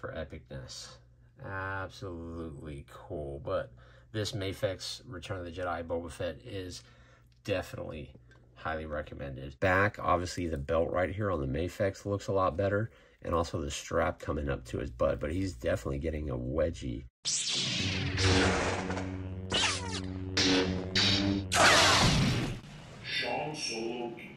for epicness. Absolutely cool. But this Mafex Return of the Jedi Boba Fett is definitely highly recommended. Back, obviously the belt right here on the Mafex looks a lot better, and also the strap coming up to his butt, but he's definitely getting a wedgie.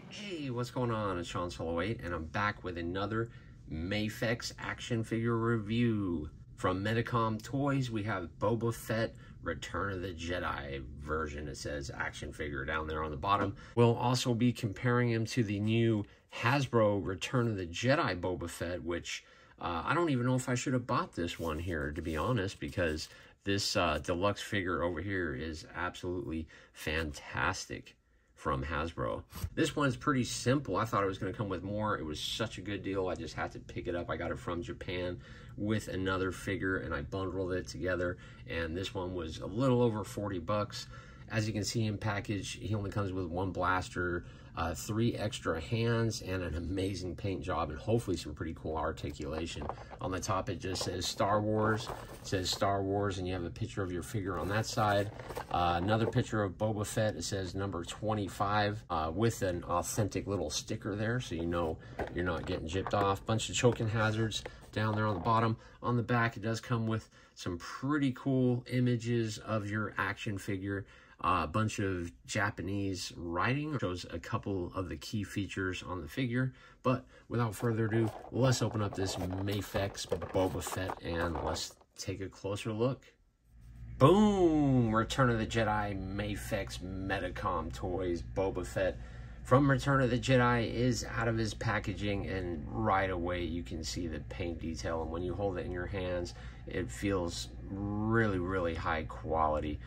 Hey, what's going on? It's Sean Solo 8, and I'm back with another Mafex action figure review. From Metacom Toys, we have Boba Fett Return of the Jedi version. It says action figure down there on the bottom. We'll also be comparing him to the new Hasbro Return of the Jedi Boba Fett, which I don't even know if I should have bought this one here, to be honest, because this deluxe figure over here is absolutely fantastic from Hasbro. This one is pretty simple. I thought it was going to come with more. It was such a good deal. I just had to pick it up. I got it from Japan with another figure, and I bundled it together, and this one was a little over 40 bucks. As you can see in package, he only comes with one blaster, 3 extra hands, and an amazing paint job, and hopefully some pretty cool articulation. On the top, it just says Star Wars. It says Star Wars, and you have a picture of your figure on that side. Another picture of Boba Fett. It says number 25 with an authentic little sticker there, so you know you're not getting gypped off. Bunch of choking hazards down there on the bottom. On the back, it does come with some pretty cool images of your action figure. A bunch of Japanese writing shows a couple of the key features on the figure. But without further ado, let's open up this Mafex Boba Fett and let's take a closer look. Boom! Return of the Jedi Mafex Metacom Toys Boba Fett from Return of the Jedi is out of his packaging, and right away you can see the paint detail, and when you hold it in your hands, it feels really, really high quality.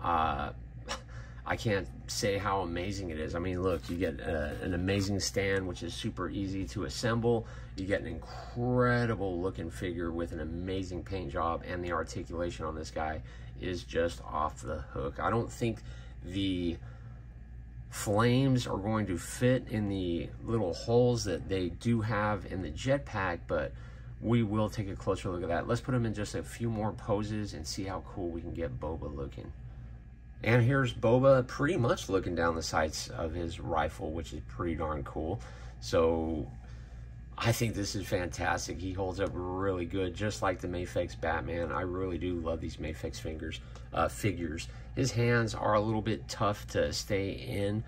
I can't say how amazing it is. I mean, look, you get an amazing stand, which is super easy to assemble. You get an incredible looking figure with an amazing paint job, and the articulation on this guy is just off the hook. I don't think the flames are going to fit in the little holes that they do have in the jetpack, but we will take a closer look at that. Let's put him in just a few more poses and see how cool we can get Boba looking. And here's Boba pretty much looking down the sights of his rifle, which is pretty darn cool. So I think this is fantastic. He holds up really good, just like the Mafex Batman. I really do love these Mafex figures. His hands are a little bit tough to stay in,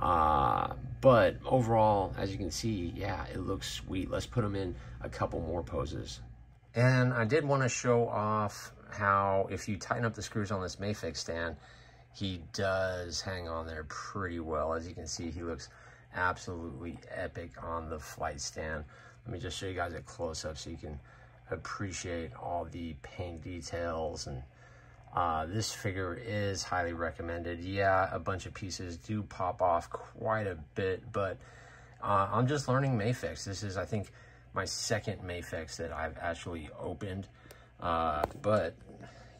but overall, as you can see, yeah, it looks sweet. Let's put him in a couple more poses. And I did want to show off how if you tighten up the screws on this Mafex stand, he does hang on there pretty well. As you can see, he looks absolutely epic on the flight stand. Let me just show you guys a close-up so you can appreciate all the paint details. And this figure is highly recommended. Yeah, a bunch of pieces do pop off quite a bit, but I'm just learning Mafex. This is, I think, my second Mafex that I've actually opened. But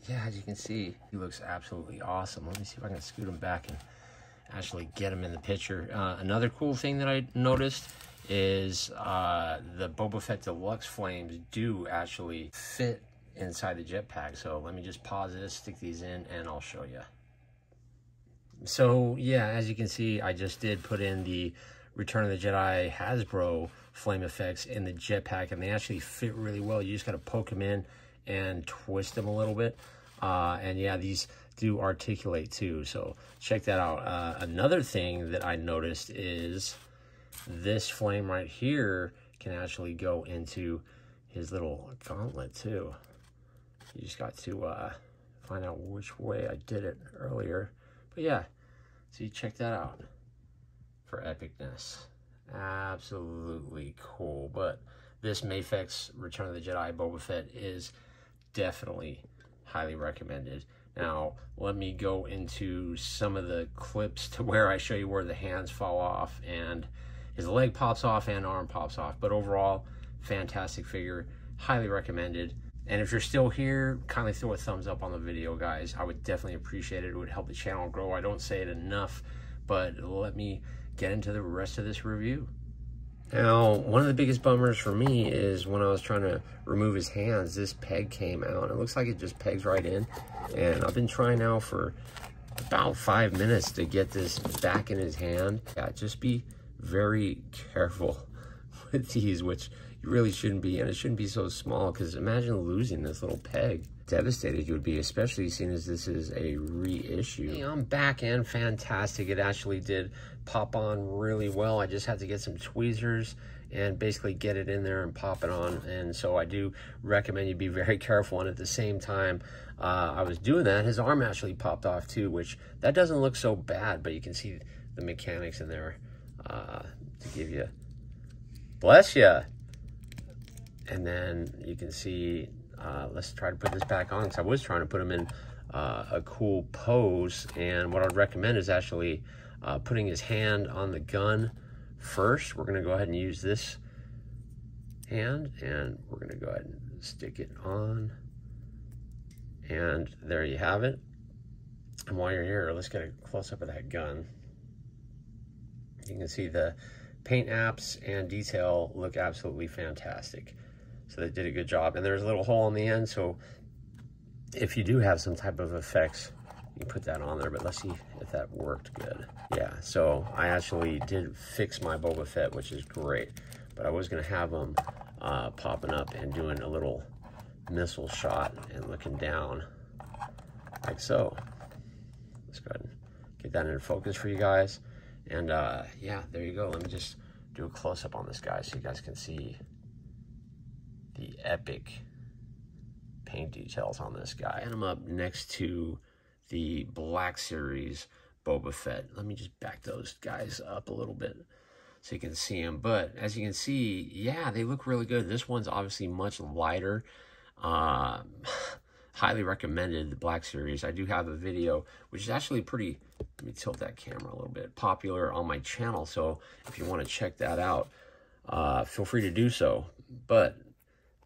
yeah, as you can see, he looks absolutely awesome. Let me see if I can scoot him back and actually get him in the picture. Another cool thing that I noticed is the Boba Fett Deluxe flames do actually fit inside the jetpack. So let me just pause this, stick these in, and I'll show you. So yeah, as you can see, I just did put in the Return of the Jedi Hasbro flame effects in the jetpack, and they actually fit really well. You just got to poke them in and twist them a little bit, and yeah, these do articulate too, so check that out. Another thing that I noticed is this flame right here can actually go into his little gauntlet too. You just got to find out which way I did it earlier, but yeah, see, check that out for epicness. Absolutely cool. But this Mafex Return of the Jedi Boba Fett is definitely highly recommended. Now let me go into some of the clips to where I show you where the hands fall off and his leg pops off and arm pops off. But overall, fantastic figure, highly recommended. And if you're still here, kindly throw a thumbs up on the video, guys. I would definitely appreciate it. It would help the channel grow. I don't say it enough, but let me get into the rest of this review. Now, one of the biggest bummers for me is when I was trying to remove his hands, this peg came out. It looks like it just pegs right in. And I've been trying now for about 5 minutes to get this back in his hand. Yeah, just be very careful with these, which you really shouldn't be. And it shouldn't be so small, because imagine losing this little peg. Devastated you would be, especially seeing as this is a reissue. Hey, I'm back and fantastic. It actually did pop on really well. I just had to get some tweezers and basically get it in there and pop it on. And so I do recommend you be very careful. And at the same time I was doing that, his arm actually popped off too, which that doesn't look so bad, but you can see the mechanics in there to give you, bless you. And then you can see, let's try to put this back on, because I was trying to put them in a cool pose. And what I'd recommend is actually putting his hand on the gun first. We're going to go ahead and use this hand, and we're going to go ahead and stick it on. And there you have it. And while you're here, let's get a close-up of that gun. You can see the paint apps and detail look absolutely fantastic. So they did a good job. And there's a little hole in the end, so if you do have some type of effects, you put that on there. But let's see if that worked good. Yeah, so I actually did fix my Boba Fett, which is great. But I was going to have them popping up and doing a little missile shot and looking down like so. Let's go ahead and get that in focus for you guys. And yeah, there you go. Let me just do a close-up on this guy so you guys can see the epic paint details on this guy. And I'm up next to the Black Series Boba Fett. Let me just back those guys up a little bit so you can see them. But as you can see, yeah, they look really good. This one's obviously much lighter. Highly recommended, the Black Series. I do have a video, which is actually pretty, let me tilt that camera a little bit, popular on my channel. So if you want to check that out, feel free to do so. But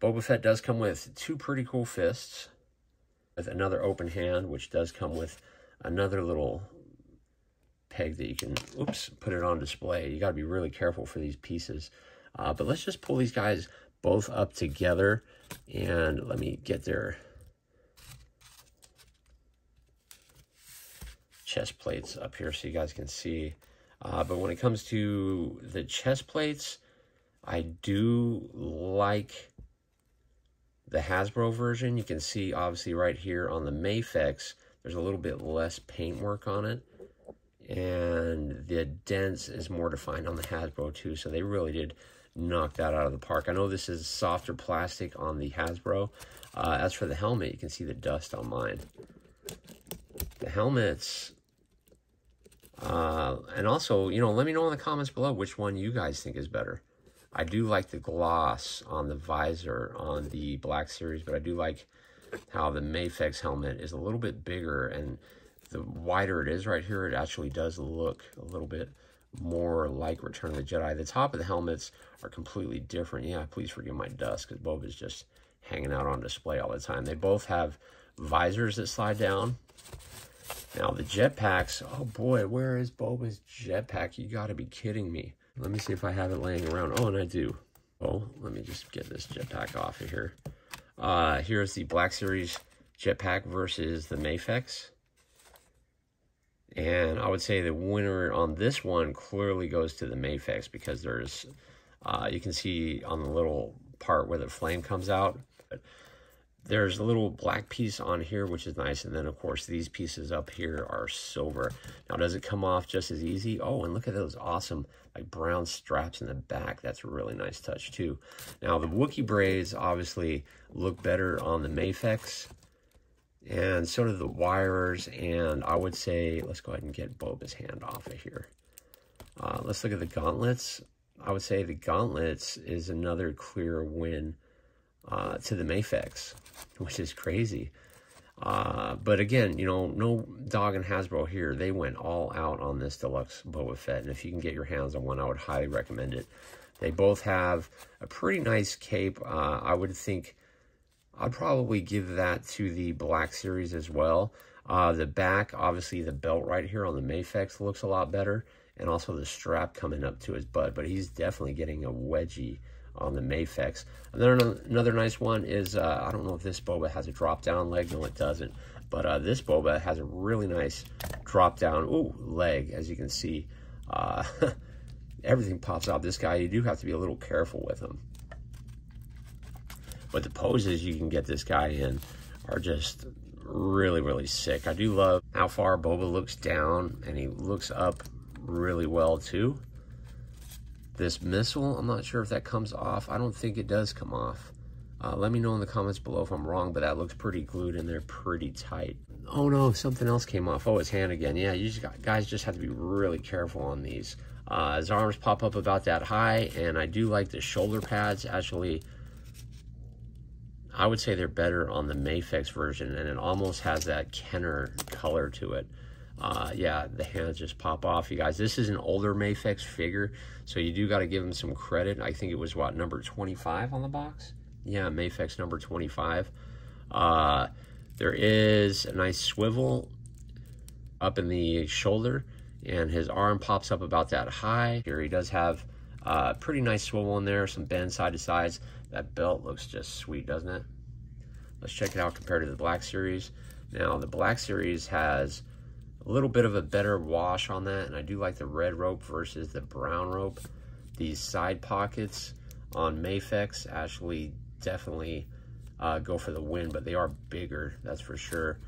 Boba Fett does come with two pretty cool fists, with another open hand, which does come with another little peg that you can, oops, put it on display. You got to be really careful for these pieces. But let's just pull these guys both up together, and let me get their chest plates up here so you guys can see. But when it comes to the chest plates, I do like the Hasbro version. You can see obviously right here on the Mafex, there's a little bit less paintwork on it, and the dents is more defined on the Hasbro too, so they really did knock that out of the park. I know this is softer plastic on the Hasbro. As for the helmet, you can see the dust on mine. The helmets, and also, you know, let me know in the comments below which one you guys think is better. I do like the gloss on the visor on the Black Series, but I do like how the Mafex helmet is a little bit bigger, and the wider it is right here, it actually does look a little bit more like Return of the Jedi. The top of the helmets are completely different. Yeah, please forgive my dust, because Boba's just hanging out on display all the time. They both have visors that slide down. Now, the jetpacks, oh boy, where is Boba's jetpack? You gotta be kidding me. Let me see if I have it laying around. Oh, and I do. Oh, let me just get this jetpack off of here. Here's the Black Series jetpack versus the Mafex. And I would say the winner on this one clearly goes to the Mafex, because there's, you can see on the little part where the flame comes out, there's a little black piece on here, which is nice. And then, of course, these pieces up here are silver. Now, does it come off just as easy? Oh, and look at those awesome, like, brown straps in the back. That's a really nice touch, too. Now, the Wookiee braids obviously look better on the Mafex. And so do the wires. And I would say, let's go ahead and get Boba's hand off of here. Let's look at the gauntlets. I would say the gauntlets is another clear win to the Mafex, which is crazy. But again, you know, no dog in Hasbro here. They went all out on this deluxe Boba Fett, and if you can get your hands on one, I would highly recommend it. They both have a pretty nice cape. I would think I'd probably give that to the Black Series as well. The back, obviously the belt right here on the Mafex looks a lot better, and also the strap coming up to his butt. But he's definitely getting a wedgie on the Mayfex. And then another nice one is, I don't know if this boba has a drop down leg. No, it doesn't. But this boba has a really nice drop down leg, as you can see. Everything pops out. This guy, you do have to be a little careful with him. But the poses you can get this guy in are just really, really sick. I do love how far boba looks down, and he looks up really well too. This missile, I'm not sure if that comes off. I don't think it does come off. Let me know in the comments below if I'm wrong, but that looks pretty glued in there, pretty tight. Oh no, something else came off. Oh, his hand again. Yeah, you just guys just have to be really careful on these. His arms pop up about that high, and I do like the shoulder pads. Actually, I would say they're better on the Mayfex version, and it almost has that Kenner color to it. Yeah, the hands just pop off, you guys. This is an older Mayfex figure, so you do got to give him some credit. I think it was, what, number 25 on the box? Yeah, Mayfex number 25. There is a nice swivel up in the shoulder, and his arm pops up about that high. Here he does have a pretty nice swivel in there, some bend side to sides. That belt looks just sweet, doesn't it? Let's check it out compared to the Black Series. Now, the Black Series has a little bit of a better wash on that, and I do like the red rope versus the brown rope. These side pockets on Mayfex actually definitely go for the win, but they are bigger, that's for sure.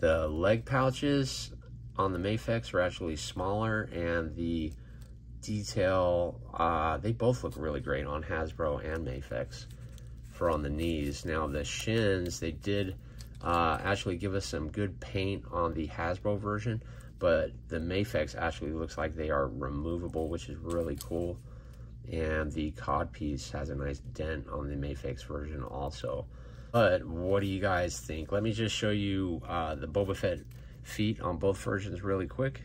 The leg pouches on the Mayfex are actually smaller, and the detail, they both look really great on Hasbro and Mayfex for on the knees. Now the shins, they did actually give us some good paint on the Hasbro version, but the Mayfex actually looks like they are removable, which is really cool. And the cod piece has a nice dent on the Mayfex version also. But what do you guys think? Let me just show you the Boba Fett feet on both versions really quick.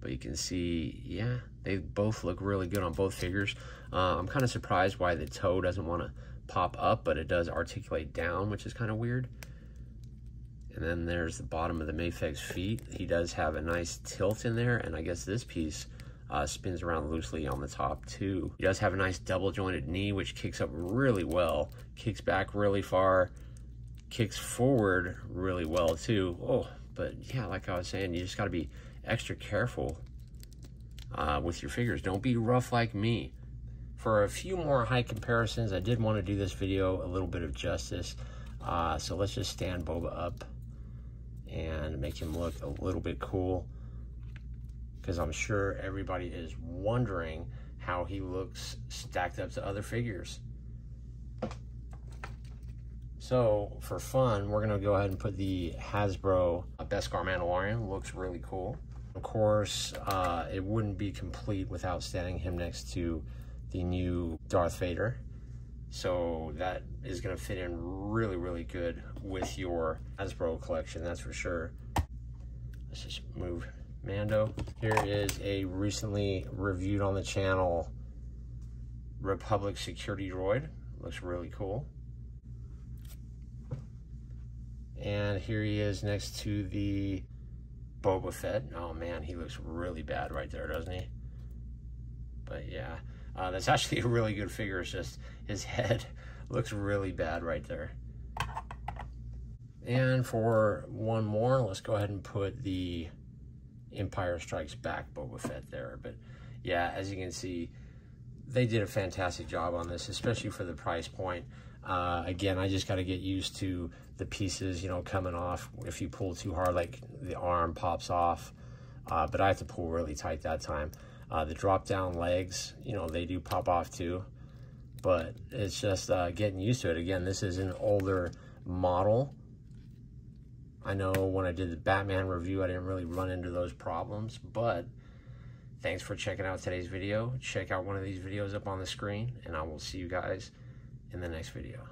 But you can see, yeah, they both look really good on both figures. I'm kind of surprised why the toe doesn't want to pop up, but it does articulate down, which is kind of weird. And then there's the bottom of the Mayfex feet. He does have a nice tilt in there, and I guess this piece spins around loosely on the top too. He does have a nice double jointed knee, which kicks up really well, kicks back really far, kicks forward really well too. Oh, but yeah, like I was saying, you just got to be extra careful with your figures. Don't be rough like me. For a few more height comparisons, I did want to do this video a little bit of justice. So let's just stand Boba up and make him look a little bit cool, because I'm sure everybody is wondering how he looks stacked up to other figures. So for fun, we're gonna go ahead and put the Hasbro Beskar Mandalorian. Looks really cool. Of course, it wouldn't be complete without standing him next to the new Darth Vader. So that is gonna fit in really, really good with your Hasbro collection, that's for sure. Let's just move Mando. Here is a recently reviewed on the channel Republic security droid. Looks really cool. And here he is next to the Boba Fett. Oh man, he looks really bad right there, doesn't he? But yeah, that's actually a really good figure. It's just his head looks really bad right there. And for one more, let's go ahead and put the Empire Strikes Back Boba Fett there. But yeah, as you can see, they did a fantastic job on this, especially for the price point. Again, I just got to get used to the pieces, you know, coming off. If you pull too hard, like the arm pops off, but I have to pull really tight that time. The drop down legs, you know, they do pop off too, but it's just getting used to it. Again, this is an older model. I know when I did the Batman review, I didn't really run into those problems, but thanks for checking out today's video. Check out one of these videos up on the screen, and I will see you guys in the next video.